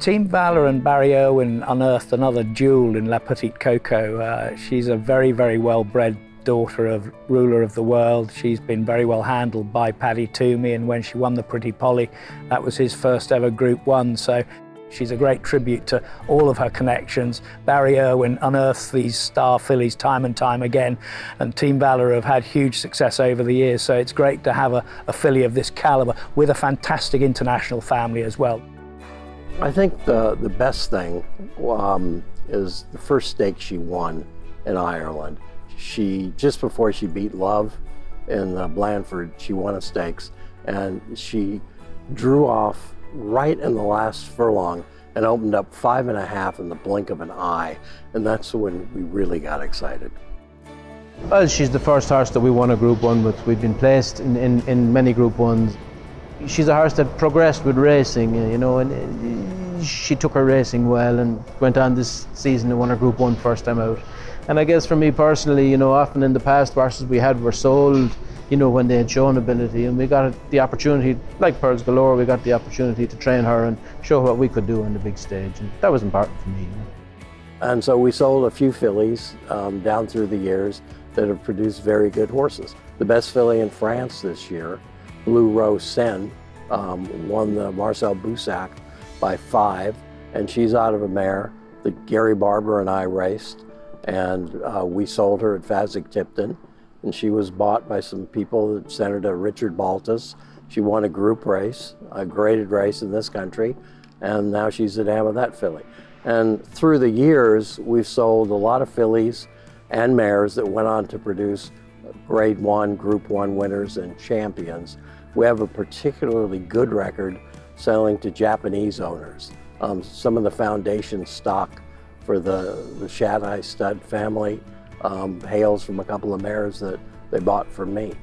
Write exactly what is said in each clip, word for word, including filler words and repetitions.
Team Valor and Barry Irwin unearthed another jewel in La Petite Coco. Uh, she's a very, very well-bred daughter of Ruler of the World. She's been very well handled by Paddy Twomey, and when she won the Pretty Polly, that was his first ever Group One. So she's a great tribute to all of her connections. Barry Irwin unearths these star fillies time and time again, and Team Valor have had huge success over the years. So it's great to have a, a filly of this calibre with a fantastic international family as well. I think the, the best thing um, is the first stake she won in Ireland. She, just before she beat Love in uh, Blandford, she won a stakes, and she drew off right in the last furlong and opened up five and a half in the blink of an eye, and that's when we really got excited. Well, she's the first horse that we won a Group One with. We've been placed in, in, in many Group Ones. She's a horse that progressed with racing, you know, and she took her racing well and went on this season and won her Group One first time out. And I guess for me personally, you know, often in the past horses we had were sold, you know, when they had shown ability, and we got the opportunity, like Pearls Galore, we got the opportunity to train her and show what we could do on the big stage, and that was important for me. You know? And so we sold a few fillies um, down through the years that have produced very good horses. The best filly in France this year, Blue Rose Sen, um, won the Marcel Boussac by five, and she's out of a mare that Gary Barber and I raced, and uh, we sold her at Fasig-Tipton, and she was bought by some people, Senator Richard Baltus. She won a group race, a graded race in this country, and now she's the dam of that filly. And through the years, we've sold a lot of fillies and mares that went on to produce Grade One, Group One winners and champions. We have a particularly good record selling to Japanese owners. Um, some of the foundation stock for the, the Shadai Stud family um, hails from a couple of mares that they bought from me.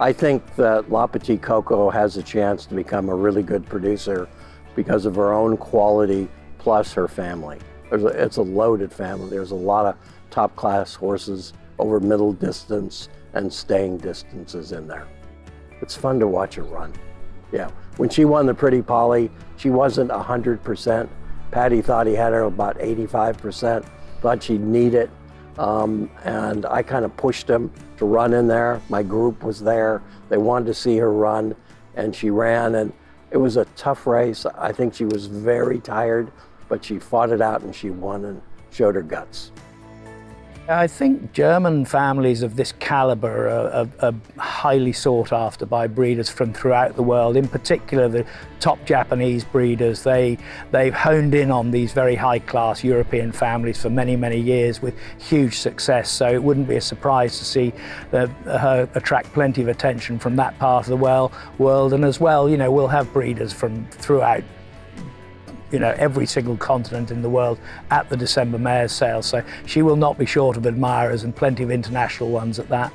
I think that La Petite Coco has a chance to become a really good producer because of her own quality plus her family. There's a, it's a loaded family. There's a lot of top-class horses over middle distance and staying distances in there. It's fun to watch her run. Yeah, when she won the Pretty Polly, she wasn't one hundred percent. Paddy thought he had her about eighty-five percent, thought she'd need it. Um, and I kind of pushed him to run in there. My group was there. They wanted to see her run, and she ran, and it was a tough race. I think she was very tired, but she fought it out and she won and showed her guts. I think German families of this calibre are, are, are highly sought after by breeders from throughout the world, in particular the top Japanese breeders. They, they've honed in on these very high-class European families for many, many years with huge success, so it wouldn't be a surprise to see the, her attract plenty of attention from that part of the world. And as well, you know, we'll have breeders from throughout you know, every single continent in the world at the December Mares Sale. So she will not be short of admirers, and plenty of international ones at that.